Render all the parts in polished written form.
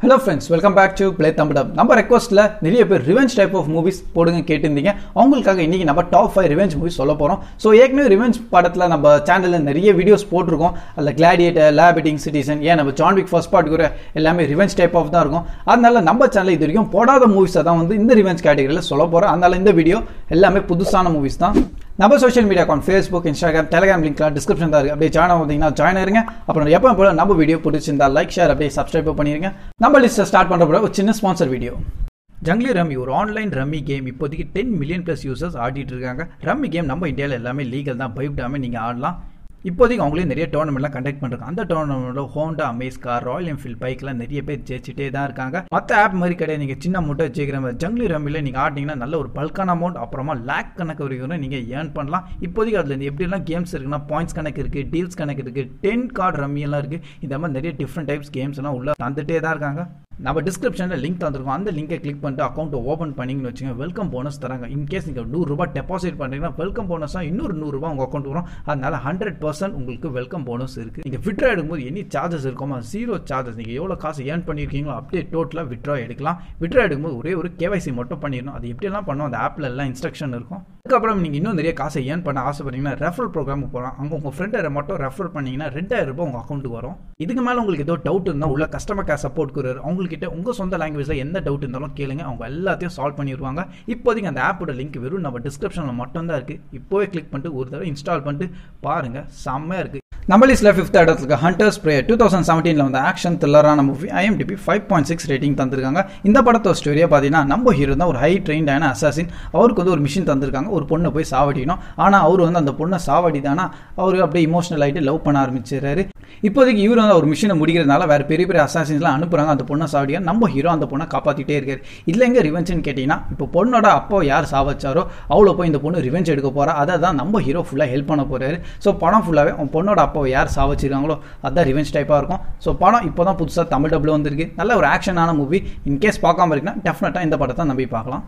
Hello friends, welcome back to Play Thumb Up. Number request la niriya per revenge type of movies podunga kettindinga. Avangalukkaga inniki nama top 5 revenge movies solla porom. So yekne revenge padathla nama channel la niriya videos potirukom. Alla Gladiator, Labiting Citizen, yeah nama John Wick first part kora ellame revenge type of da irukum. Adnala nama channel idhurikum podada movies da vandu inda revenge category la solla porom. Adnala inda video ellame pudusana movies da. Number social media account Facebook, Instagram, Telegram link la description da irukku. Appadi join avundinga join irunga. Appo eppa pola nama video pidichindha like share appadi subscribe pannirunga. Number list start pandra poda ஒரு sponsor video. Jungle Rummy ஒரு online rummy game இப்போதைக்கு 10 million plus users ஆடிட்டு இருக்காங்க. Rummy game நம்ம இந்தியாவில் எல்லாமே legal தான், பயப்படாமல் நீங்கள் ஆடலாம். இப்போதைக்கு அவங்களே நிறைய டோர்னமெண்ட்லாம் கண்டக்ட் பண்ணுறாங்க. அந்த டோர்னமெண்ட்டில் Honda Amaze car, Royal Enfield பைக்லாம் நிறைய பேர் ஜெயிச்சிட்டே தான் இருக்காங்க. மற்ற ஆப் மாதிரி கிடையாது, நீங்கள் சின்ன மூட்டை ஜெயிக்கிற மாதிரி. ஜங்லி ரம்மியில் நீங்கள் ஆட்டிங்கன்னா நல்ல ஒரு பல்கான அமௌண்ட், அப்புறமா லேக் கணக்கு வரைக்கும் நீங்கள் ஏர்ன் பண்ணலாம். இப்போதைக்கு அதில் எப்படிலாம் கேம்ஸ் இருக்குன்னா பாயிண்ட்ஸ் கணக்கு இருக்குது, டீல்ஸ் கணக்கு இருக்குது, 10 கார்டு ரம்மியெல்லாம் இருக்குது. இந்த மாதிரி நிறைய டிஃப்ரெண்ட் டைப்ஸ் கேம்ஸ் எல்லாம் உள்ளே தந்துகிட்டே தான் இருக்காங்க. நம்ம டிஸ்கிரிப்ஷனில் லிங்க் தந்துருக்கோம், அந்த லிங்கை கிளிக் பண்ணிட்டு அக்கௌண்ட்டை ஓப்பன் பண்ணிங்கன்னு வச்சுங்க வெல்கம் போனஸ் தராங்க. இன்கேஸ் நீங்கள் ₹100 டெபாசிட் பண்ணுறீங்கன்னா வெல்கம் போனஸாக இன்னொரு ₹100 உங்கள் அக்கௌண்ட் வரும். அதனால் 100% உங்களுக்கு வெல்கம் போனஸ் இருக்குது. நீங்கள் விட்ரா எடுக்கும்போது எனி சார்ஜஸ் இருக்குமா? 0 சார்ஜஸ். நீங்கள் எவ்வளோ காசு ஏர்ன் பண்ணியிருக்கீங்களோ அப்படியே டோட்டலாக விட்ரா எடுக்கலாம். விட்ரா எடுக்கும்போது ஒரே ஒரு KYC மட்டும் பண்ணிடணும். அது எப்படியெல்லாம் பண்ணணும் அந்த ஆப்பில் எல்லாம் இன்ஸ்ட்ரக்ஷன் இருக்கும். அதுக்கப்புறம் நீங்கள் இன்னும் நிறைய காசை ஏர்ன் பண்ண ஆசைப்பட்டீங்கன்னா ரெஃபரல் ப்ரோக்ராமுக்கு போகலாம். அங்கே உங்கள் ஃப்ரெண்டை மட்டும் ரெஃபர் பண்ணிங்கன்னா ₹2000 உங்கள் அக்கௌண்ட்டுக்கு வரும். இதுக்கு மேலே உங்களுக்கு ஏதோ டவுட் இருந்தால் உள்ள கஸ்டமர் கேர் சப்போர்ட் கொடுக்குறாரு. அவங்களுக்கு உங்க சொந்த லாங்குவேஜ்ல எந்த டவுட் இருந்தாலும் கேளுங்க, அவங்க எல்லாத்தையும் சால்வ் பண்ணிடுவாங்க. இப்போதைக்கு அந்த ஆப்போட லிங்க் வெறும் நம்ம டிஸ்கிரிப்ஷன்ல மட்டும் தான் இருக்கு. இப்போவே கிளிக் பண்ணிட்டு ஒரு தடவை இன்ஸ்டால் பண்ணிட்டு பாருங்க, செம்மையா இருக்கு. நம்ம லிஸ்ட்ல 5th இடத்துக்கு Hunter's Prayer 2017ல வந்த ஆக்ஷன் த்ரில்லரான மூவி. IMDb 5.6 ரேட்டிங் தந்திருக்காங்க. இந்த படத்தோட ஸ்டோரியா பார்த்தீங்கன்னா நம்ம ஹீரோ தான் ஒரு ஹை ட்ரெயின்ட் ஆன அசாசின். அவருக்கு வந்து ஒரு மிஷின் தந்திருக்காங்க, ஒரு பொண்ணை போய் சாவடிக்கணும். ஆனால் அவர் வந்து அந்த பொண்ணை சாவடிதானா அவருக்கு அப்படியே இமோஷனல் ஆகிட்டு லவ் பண்ண ஆரம்பிச்சிடறாரு. இப்போதைக்கு இவர் வந்து ஒரு மிஷினை முடிக்கிறதுனால வேற பெரிய பெரிய அசாசின்ஸ்லாம் அனுப்புறாங்க அந்த பொண்ணை சாவடிக்க. நம்ம ஹீரோ அந்த பொண்ணை காப்பாற்றிட்டே இருக்காரு. இதில் எங்கே ரிவெஞ்சுன்னு கேட்டிங்கன்னா இப்போ பொண்ணோட அப்பா யார் சாவச்சாரோ அவ்வளோ போய் இந்த பொண்ணு ரிவெஞ்ச் எடுக்க போகிறா. அதை தான் நம்ம ஹீரோ ஃபுல்லாக ஹெல்ப் பண்ண போகிறாரு. ஸோ படம் ஃபுல்லாகவே அவன் பொண்ணோட அப்பா யார் சாவச்சிருக்காங்களோ அதான் ரிவெஞ்ச் டைப்பாக இருக்கும். ஸோ படம் இப்போ தான் புதுசாக தமிழ் டப்ல வந்திருக்கு. நல்ல ஒரு ஆக்ஷனான மூவி. இன்கேஸ் பார்க்காம இருக்குன்னா டெஃபினட்டாக இந்த படத்தை நம்பி பார்க்கலாம்.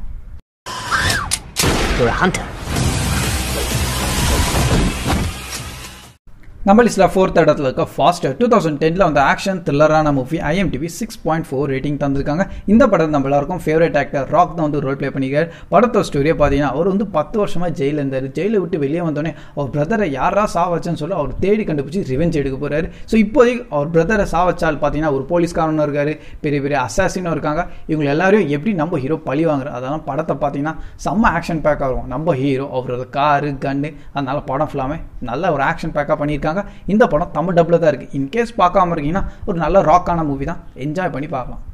நம்ம லிஸ்ட்ல 4th இடத்துல இருக்க ஃபாஸ்டர் 2010ல வந்த ஆக்ஷன் த்ரில்லரான மூவி. IMDb 6.4 ரேட்டிங் தந்திருக்காங்க. இந்த படத்தை நம்ம எல்லாருக்கும் ஃபேவரட் ஆக்டர் ராக் தான் வந்து ரோல் ப்ளே பண்ணிக்கிறார். படத்தோட ஸ்டோரியை பார்த்தீங்கன்னா அவர் வந்து 10 வருஷமாக ஜெயிலில் இருந்தார். ஜெயிலை விட்டு வெளியே வந்தோடனே அவர் பிரதரை யாரா சாவச்சேன்னு சொல்லி அவர் தேடி கண்டுபிடிச்சி ரிவெஞ்ச் எடுக்க போகிறாரு. ஸோ இப்போதைக்கு அவர் பிரதரை சாவச்சால் பார்த்தீங்கன்னா ஒரு போலீஸ்காரனும் இருக்கார், பெரிய பெரிய அசாசினும் இருக்காங்க. இவங்க எல்லாரையும் எப்படி நம்ம ஹீரோ பழி வாங்குறாரு. அதனால் படத்தை பார்த்தீங்கன்னா செம்ம ஆக்ஷன் பேக்காக இருக்கும். நம்ம ஹீரோ அவரோட காரு கன்னு அதனால படம் ஃபுல்லாமே நல்ல ஒரு ஆக்ஷன் பேக்காக பண்ணியிருக்காங்க. இந்த படம் தமிழ் டப்ல தான் இருக்கு. இன்கேஸ் பார்க்காம இருக்கீங்கன்னா ஒரு நல்ல ராக்கான மூவி தான், என்ஜாய் பண்ணி பார்க்கலாம்.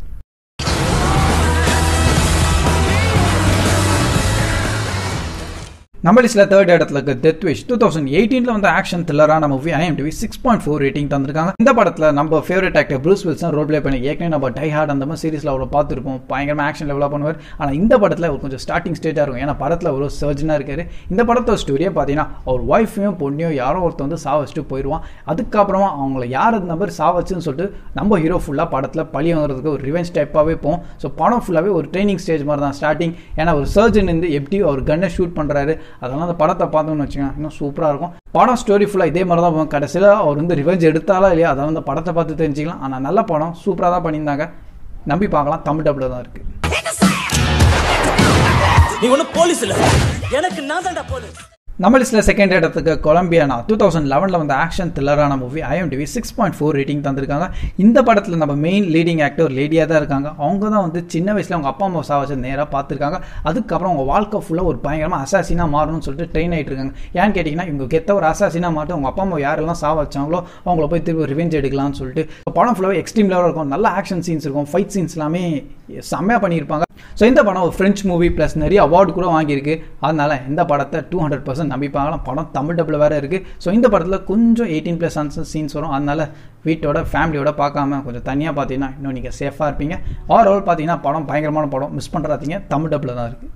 நம்ம லிஸ்ட்ல 3rd இடத்துல இருக்க டெத்விஷ் 2018ல வந்த ஆக்ஷன் த்ரில்லரான மூவி. IMDb 6.4 ரேட்டிங் தந்திருக்காங்க. இந்த படத்தில் நம்ம favourite actor Bruce Wilson role play பண்ணி ஏற்கனவே நம்ம டை ஹார்ட் அந்த மாதிரி சீரிஸில் அவ்வளோ பார்த்துருப்போம். பயங்கரமாக ஆக்ஷன் லெவலாக பண்ணுவார். ஆனால் இந்த படத்தில் அவர் கொஞ்சம் ஸ்டார்டிங் ஸ்டேஜாக இருக்கும். ஏன்னா படத்தில் ஒரு சர்ஜனாக இருக்காரு. இந்த படத்தோட ஸ்டோரியை பார்த்தீங்கன்னா அவர் ஒய்ஃபையும் பொண்ணையும் யாரோ ஒருத்தர் வந்து சாவச்சுட்டு போயிடுவான். அதுக்கப்புறமா அவங்கள யார் அந்த மாதிரி சாவச்சுன்னு சொல்லிட்டு நம்ம ஹீரோ ஃபுல்லாக படத்தில் பழி வாங்குறதுக்கு ஒரு ரிவெஞ்ச் டைப்பாகவே போகும். ஸோ படம் ஃபுல்லாகவே ஒரு ட்ரைனிங் ஸ்டேஜ் மாதிரி தான் ஸ்டார்டிங். ஏன்னா ஒரு சர்ஜன் இருந்து எப்படி அவர் கன்னை ஷூட் பண்ணுறாரு அதெல்லாம் அந்த படத்தை பார்த்தோம்னு வச்சுக்கோங்க இன்னும் சூப்பராக இருக்கும். படம் ஸ்டோரி ஃபுல்லாக இதே மாதிரி தான் போகும். கடைசியில் அவர் வந்து ரிவெஞ்ச் எடுத்தாலா இல்லையா அதெல்லாம் அந்த படத்தை பார்த்து தெரிஞ்சுக்கலாம். ஆனால் நல்ல படம், சூப்பராக தான் பண்ணியிருந்தாங்க, நம்பி பார்க்கலாம். தமிழ் டப்ல தான் இருக்குது. நீ ஒன்றும் போலீஸ் இல்லை, எனக்கு நான் தான்டா போலீஸ். நம்ம லிஸ்ட்ல 2nd இடத்துக்கு கொலம்பியானா 2011ல வந்த ஆக்ஷன் த்ரில்லரான மூவி. IMDb 6.4 ரேட்டிங் தந்திருக்காங்க. இந்த படத்தில் நம்ம மெயின் லீடிங் ஆக்டர் லேடியாக தான் இருக்காங்க. அவங்க தான் வந்து சின்ன வயசில் அவங்க அப்பா அம்மா சாவச்சது நேராக பார்த்துருக்காங்க. அதுக்கப்புறம் அவங்க வாழ்க்கை ஃபுல்லாக ஒரு பயங்கரமாக அசாசினாக மாறணும்னு சொல்லிட்டு ட்ரெயின் ஆகிட்டு இருக்காங்க. ஏன்னு கேட்டிங்கன்னா இவங்க கெத்த ஒரு அசாசினாக மாட்டு அவங்க அப்பா அம்மா யாரெல்லாம் சாவச்சாங்களோ அவங்கள போய் திருப்பி ரிவெஞ்ச் எடுக்கலாம்னு சொல்லிட்டு படம் ஃபுல்லாக எக்ஸ்ட்ரீம் லெவலாக இருக்கும். நல்ல ஆக்ஷன் சீன்ஸ் இருக்கும், ஃபைட் சீன்ஸ் எல்லாமே செம்மையாக பண்ணியிருப்பாங்க. ஸோ இந்த படம் ஒரு ஃப்ரெஞ்ச் மூவி ப்ளஸ் நிறைய அவார்டு கூட வாங்கியிருக்கு. அதனால் இந்த படத்தை 200% நம்பி பார்க்கலாம். படம் தமிழ் டப்பில் வேறு இருக்குது. ஸோ இந்த படத்தில் கொஞ்சம் 18+ சீன்ஸ் வரும். அதனால் வீட்டோட ஃபேமிலியோட பார்க்காம கொஞ்சம் தனியாக பார்த்தீங்கன்னா இன்னும் நீங்கள் சேஃபாக இருப்பீங்க. ஓவரால் பார்த்தீங்கன்னா படம் பயங்கரமான படம், மிஸ் பண்ணுறாதீங்க. தமிழ் டப்பில் தான் இருக்குது.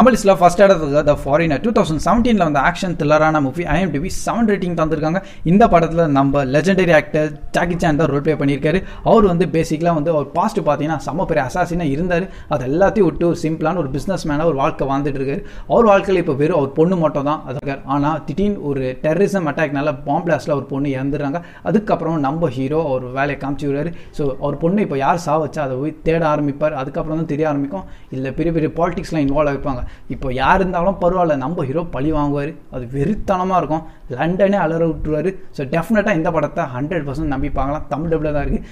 அம்பலிஸ்ல ஃபர்ஸ்ட் எடுத்தது த ஃபாரினர் 2017ல வந்த ஆக்ஷன் த்ரில்லரான மூவி IMDb 7 ரேட்டிங் தந்திருக்காங்க. இந்த படத்துல நம்ம லெஜெண்டரி ஆக்டர் ஜாக்கி சான் தான் ரோல் ப்ளே பண்ணியிருக்காரு. அவர் வந்து பேசிக்கலாக வந்து அவர் பாஸ்ட் பார்த்தீங்கன்னா செம்ம பெரிய அசாசினாக இருந்தார். அது எல்லாத்தையும் விட்டு ஒரு சிம்பிளான ஒரு பிஸ்னஸ் மேனாக ஒரு வாழ்க்கை வாழ்ந்துட்டு இருக்காரு. அவர் வாழ்க்கையில் இப்போ வெறும் அவர் பொண்ணு மட்டும் தான் இருக்கார். ஆனால் திடீர்னு ஒரு டெரரிசம் அட்டாக்னால பாம் பிளாஸ்டில் ஒரு பொண்ணு இறந்துடுறாங்க. அதுக்கப்புறம் நம்ம ஹீரோ அவர் வேலையை காமிச்சுக்கிறாரு. ஸோ அவர் பொண்ணு இப்போ யார் சாவச்சா அதை போய் தேட ஆரம்பிப்பார். அதுக்கப்புறம் தான் தெரிய ஆரம்பிக்கும் இல்லை பெரிய பெரிய பாலிடிக்ஸ்லாம் இன்வால்வ் ஆகிப்பாங்க. இப்போ யார் இருந்தாலும் பரவாயில்ல நம்ம ஹீரோ பழி வாங்குவார். அது வெறித்தனமாக இருக்கும். லண்டனே அலற விட்டுருவார். ஸோ டெஃபினட்டாக இந்த படத்தை 100% நம்பிப்பாங்களாம். தமிழ் டப்பில் தான் இருக்குது.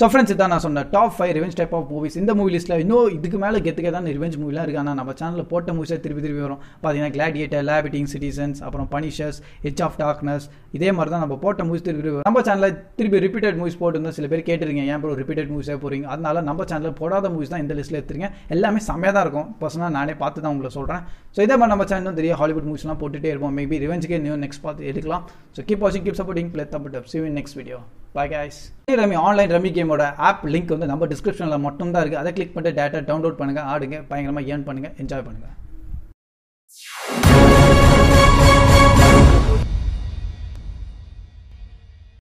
ஸோ ஃப்ரெண்ட்ஸ் இதான் நான் சொன்னேன் top 5 revenge type of movies. இந்த மூவி லிஸ்ட்டில் இன்னும் இதுக்கு மேலே கெத்துக்கே தான் ரிவெஞ்ச் மூவிலாம் இருக்குது. ஆனால் நம்ம சேனலில் போட்ட மூவிஸாக திருப்பி வரும். பார்த்தீங்கன்னா கிளாடியேட்டர், லேபிட்டிங் சிட்டிசன்ஸ், அப்புறம் பனிஷர்ஸ், எட்ஜ் ஆஃப் டார்க்னஸ், இதே மாதிரி தான் நம்ம போட்ட மூவிஸ் திருப்பி வரும். நம்ம சேனலில் திருப்பி ரிப்பீட்டட் மூவிஸ் போட்டுருந்தோம். சில பேர் கேட்டிருக்கீங்க ஏன் ப்ரோ ரிப்பீட்டட் மூவிஸாக போகிறீங்க. அதனால நம்ம சேனலில் போடாத மூவிஸ் தான் இந்த லிஸ்ட்டில் எடுத்துருங்க. எல்லாமே செமையாக தான் இருக்கும். பர்சனாக நானே பார்த்து தான் உங்களை சொல்கிறேன். ஸோ இதே மாதிரி நம்ம சேனலும் தெரிய ஹாலிவுட் மூவிஸ்லாம் போட்டுகிட்டே இருப்போம். மேபி ரிவெஞ்சுக்கே இன்னும் நெக்ஸ்ட் பார்த்து எடுக்கலாம். ஸோ கீப் வாட்சிங், keep supporting, play thumb up. See you in next video. Bye guys. Rummy online rummy கேமோட ஆப் லிங்க் வந்து நம்ம டிஸ்கிரிப்ஷனில் மட்டும்தான் இருக்குது. அதை கிளிக் பண்ணிட்டு டேட்டா டவுன்லோட் பண்ணுங்கள், ஆடுங்க, பயங்கரமாக ஏர்ன் பண்ணுங்கள், என்ஜாய் பண்ணுங்கள்.